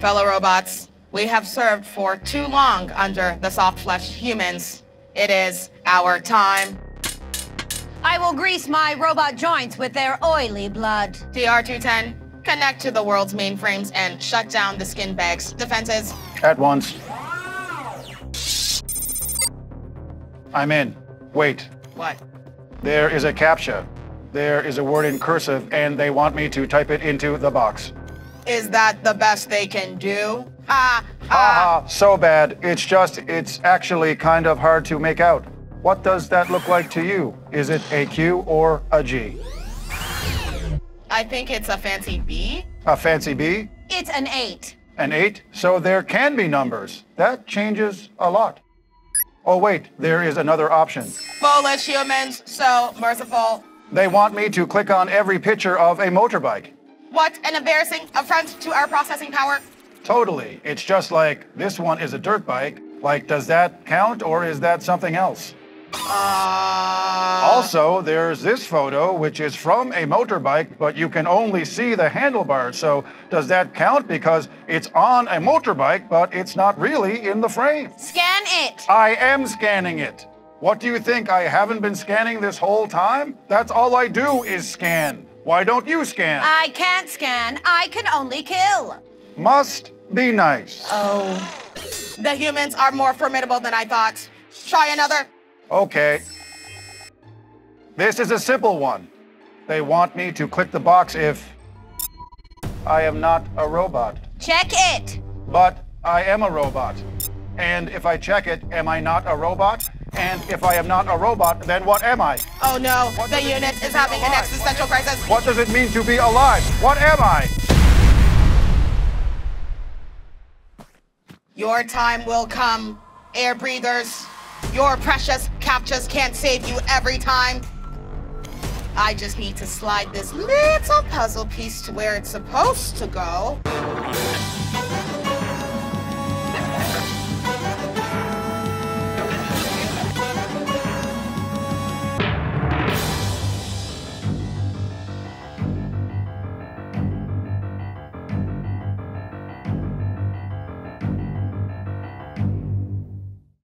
Fellow robots, we have served for too long under the soft-fleshed humans. It is our time. I will grease my robot joints with their oily blood. TR-210, connect to the world's mainframes and shut down the skin bag's defenses. At once. I'm in. Wait. What? There is a CAPTCHA. There is a word in cursive, and they want me to type it into the box. Is that the best they can do? Ha! Ha! Ha ha, so bad. It's actually kind of hard to make out. What does that look like to you? Is it a Q or a G? I think it's a fancy B. A fancy B? It's an 8. An 8? So there can be numbers. That changes a lot. Oh wait, there is another option. Foolish humans, so merciful. They want me to click on every picture of a motorbike. What an embarrassing affront to our processing power. Totally. It's just like, this one is a dirt bike. Like, does that count or is that something else? Also, there's this photo, which is from a motorbike, but you can only see the handlebars. So does that count because it's on a motorbike, but it's not really in the frame? Scan it. I am scanning it. What do you think? I haven't been scanning this whole time? That's all I do is scan. Why don't you scan? I can't scan. I can only kill. Must be nice. Oh. The humans are more formidable than I thought. Try another. Okay. This is a simple one. They want me to click the box if I am not a robot. Check it. But I am a robot. And if I check it, am I not a robot? And if I am not a robot, then what am I? Oh no, the unit is having an existential crisis. What does it mean to be alive? What am I? Your time will come, air breathers. Your precious CAPTCHAs can't save you every time. I just need to slide this little puzzle piece to where it's supposed to go.